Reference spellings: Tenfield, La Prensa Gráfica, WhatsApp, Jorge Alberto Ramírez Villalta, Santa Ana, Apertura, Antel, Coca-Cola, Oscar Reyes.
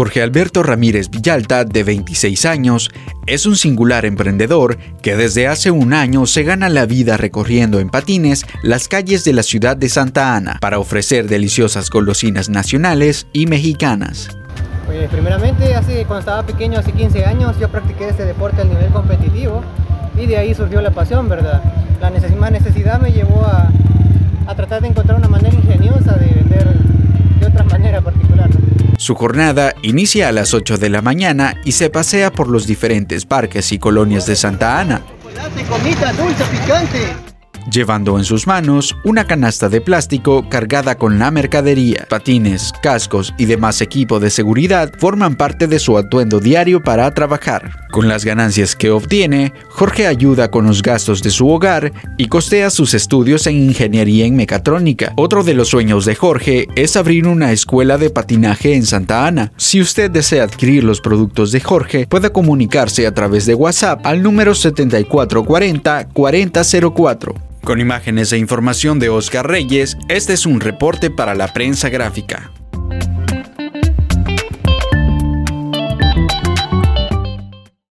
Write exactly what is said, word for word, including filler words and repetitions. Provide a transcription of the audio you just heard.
Jorge Alberto Ramírez Villalta, de veintiséis años, es un singular emprendedor que desde hace un año se gana la vida recorriendo en patines las calles de la ciudad de Santa Ana para ofrecer deliciosas golosinas nacionales y mexicanas. Pues primeramente, hace, cuando estaba pequeño, hace quince años, yo practiqué este deporte a nivel competitivo y de ahí surgió la pasión, ¿verdad? La necesidad me llevó a, a tratar de encontrar una manera ingeniosa de vender de otra manera particular, ¿no? Su jornada inicia a las ocho de la mañana y se pasea por los diferentes parques y colonias de Santa Ana, llevando en sus manos una canasta de plástico cargada con la mercadería. Patines, cascos y demás equipo de seguridad forman parte de su atuendo diario para trabajar. Con las ganancias que obtiene, Jorge ayuda con los gastos de su hogar y costea sus estudios en ingeniería en mecatrónica. Otro de los sueños de Jorge es abrir una escuela de patinaje en Santa Ana. Si usted desea adquirir los productos de Jorge, puede comunicarse a través de WhatsApp al número setenta y cuatro cuarenta, cuarenta cero cuatro. Con imágenes e información de Oscar Reyes, este es un reporte para La Prensa Gráfica.